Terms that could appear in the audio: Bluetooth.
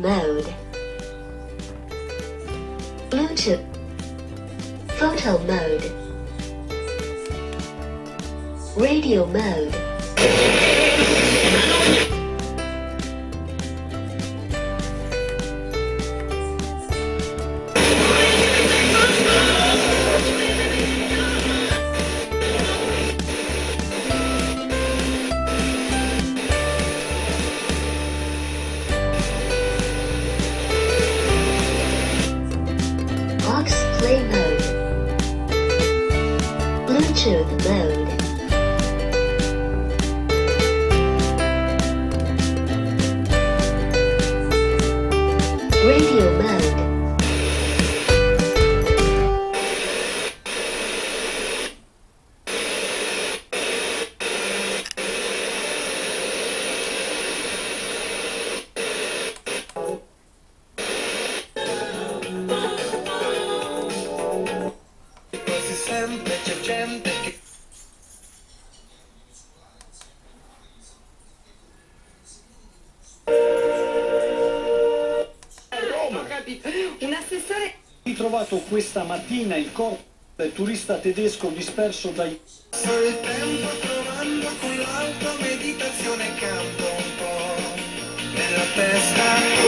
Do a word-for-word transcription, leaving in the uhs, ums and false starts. mode, Bluetooth, photo mode, radio mode, Box play mode, Bluetooth mode, radio mode, un assessore. Ritrovato questa mattina il corpo del turista tedesco disperso dai. Sto il tempo trovando con l'alta meditazione, canto un po' nella testa.